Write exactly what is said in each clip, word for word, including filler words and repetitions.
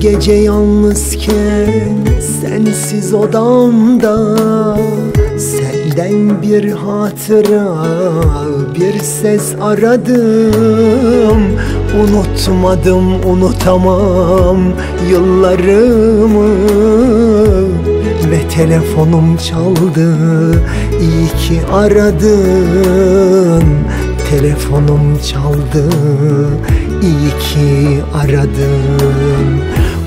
gece yalnızken sensiz odamda, senden bir hatıra, bir ses aradım. Unutmadım, unutamam yıllarımı. Ve telefonum çaldı, iyi ki aradın. Telefonum çaldı, iyi ki aradın.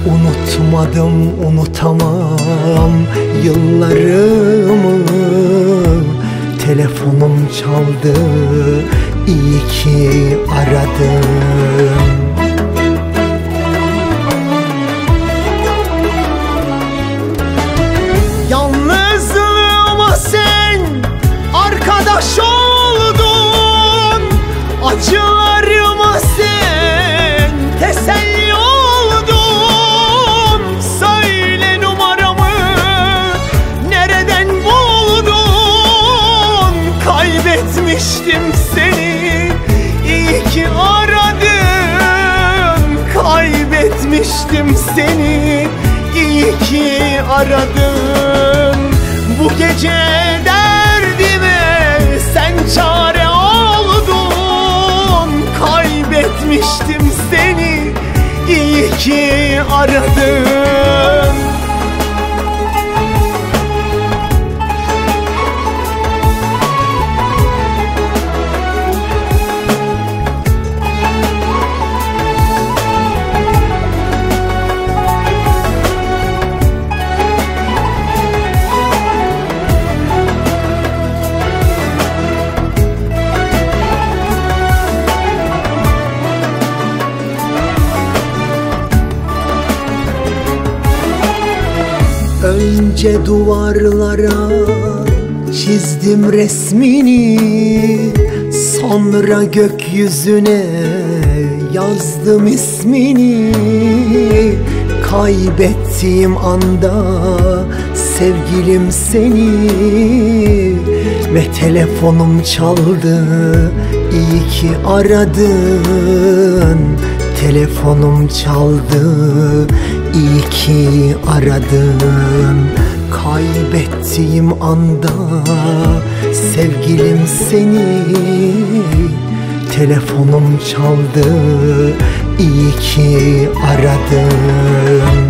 Unutmadım, unutamam yıllarımı. Telefonum çaldı, iyi ki aradın. Yalnızlığıma sen arkadaş oldun, acılarıma sen teselli oldun. Söyle numaramı nereden buldun? Kaybetmiştim seni, iyi ki aradın. Kaybetmiştim seni, iyi ki aradın. Bu gece derdime sen çare oldun. Kaybetmiştim seni, iyi ki aradın. Önce duvarlara çizdim resmini, sonra gökyüzüne yazdım ismini. Kaybettiğim anda sevgilim seni. Ve telefonum çaldı, iyi ki aradın. Telefonum çaldı, iyi ki aradın. Kaybettiğim anda sevgilim seni. Telefonum çaldı, iyi ki aradın.